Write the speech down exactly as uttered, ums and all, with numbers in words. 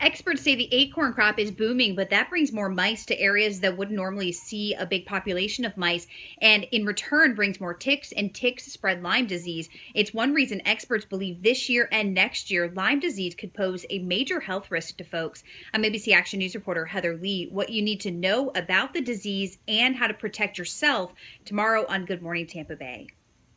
Experts say the acorn crop is booming, but that brings more mice to areas that wouldn't normally see a big population of mice, and in return brings more ticks, and ticks spread Lyme disease. It's one reason experts believe this year and next year Lyme disease could pose a major health risk to folks. I'm A B C Action News reporter Heather Lee. What you need to know about the disease and how to protect yourself tomorrow on Good Morning Tampa Bay.